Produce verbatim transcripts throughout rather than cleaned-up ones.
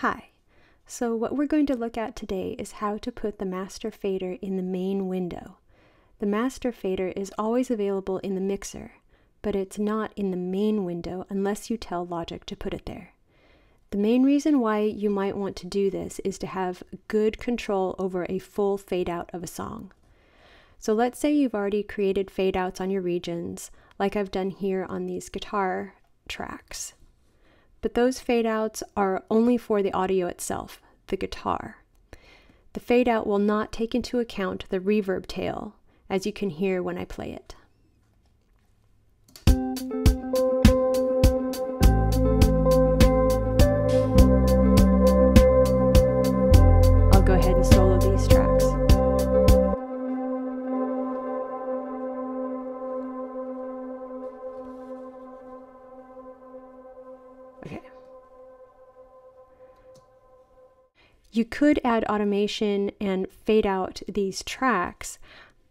Hi, so what we're going to look at today is how to put the master fader in the main window. The master fader is always available in the mixer, but it's not in the main window unless you tell Logic to put it there. The main reason why you might want to do this is to have good control over a full fade out of a song. So let's say you've already created fade outs on your regions, like I've done here on these guitar tracks. But those fade-outs are only for the audio itself, the guitar. The fade-out will not take into account the reverb tail, as you can hear when I play it. I'll go ahead and solo these tracks. You could add automation and fade out these tracks,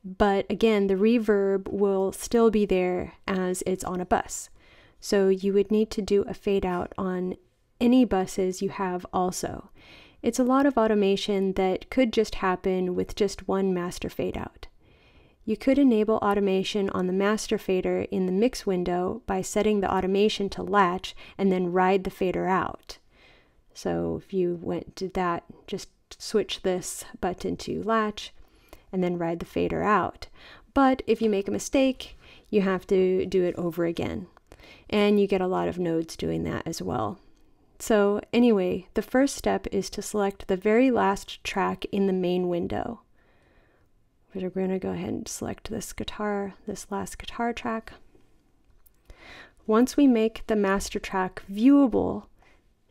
but again, the reverb will still be there as it's on a bus. So you would need to do a fade out on any buses you have also. It's a lot of automation that could just happen with just one master fade out. You could enable automation on the master fader in the mix window by setting the automation to latch and then ride the fader out. So if you went to that, just switch this button to latch and then ride the fader out. But if you make a mistake, you have to do it over again. And you get a lot of nodes doing that as well. So anyway, the first step is to select the very last track in the main window. We're going to go ahead and select this guitar, this last guitar track. Once we make the master track viewable,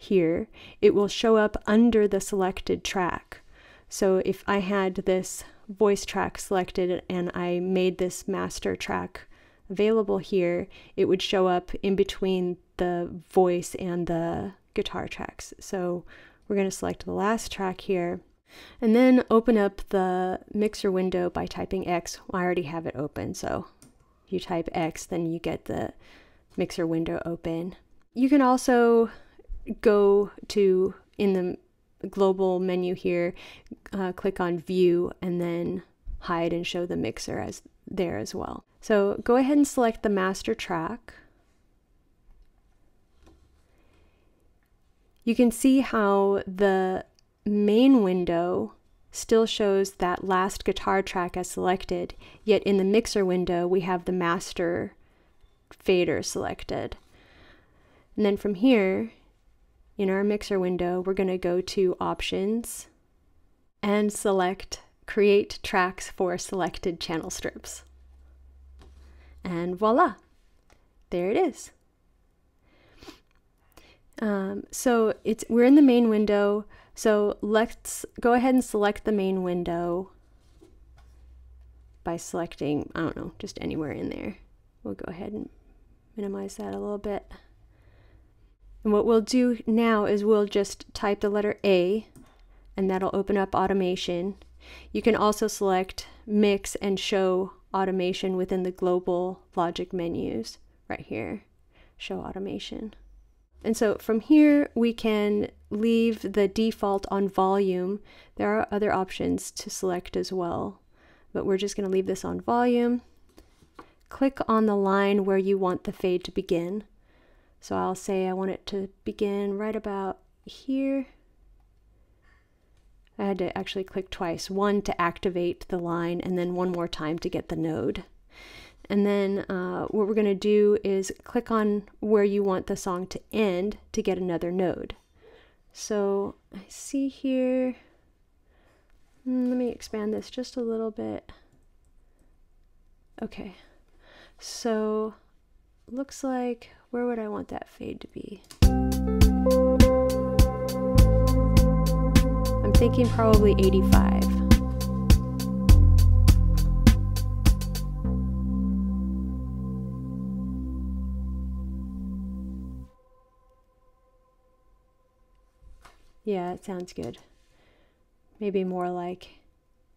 here, it will show up under the selected track. So if I had this voice track selected and I made this master track available here, it would show up in between the voice and the guitar tracks. So we're going to select the last track here and then open up the mixer window by typing X. Well, I already have it open, so if you type X, then you get the mixer window open. You can also go to, in the global menu here, uh, click on view and then hide and show the mixer as there as well. So go ahead and select the master track. You can see how the main window still shows that last guitar track as selected, yet in the mixer window we have the master fader selected. And then from here, in our mixer window, we're going to go to Options and select Create Tracks for Selected Channel Strips. And voila, there it is. Um, so it's we're in the main window, so let's go ahead and select the main window by selecting, I don't know, just anywhere in there. We'll go ahead and minimize that a little bit. And what we'll do now is we'll just type the letter A and that'll open up automation. You can also select mix and show automation within the global Logic menus right here, show automation. And so from here we can leave the default on volume. There are other options to select as well, but we're just going to leave this on volume. Click on the line where you want the fade to begin. So I'll say I want it to begin right about here. I had to actually click twice, one to activate the line and then one more time to get the node. And then uh, what we're going to do is click on where you want the song to end to get another node. So I see here, let me expand this just a little bit. Okay, so looks like, where would I want that fade to be? I'm thinking probably eighty-five. Yeah, it sounds good. Maybe more like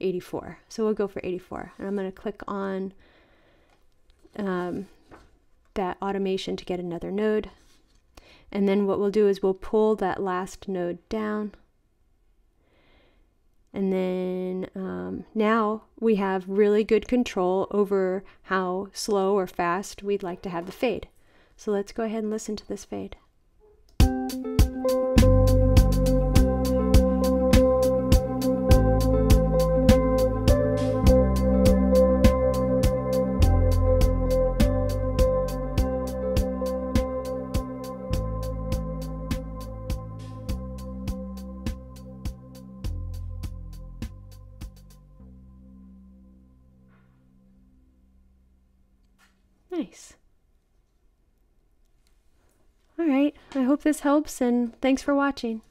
eighty-four. So we'll go for eighty-four. And I'm going to click on um, that automation to get another node. And then what we'll do is we'll pull that last node down. And then um, now we have really good control over how slow or fast we'd like to have the fade. So let's go ahead and listen to this fade. Nice. All right, I hope this helps, and thanks for watching.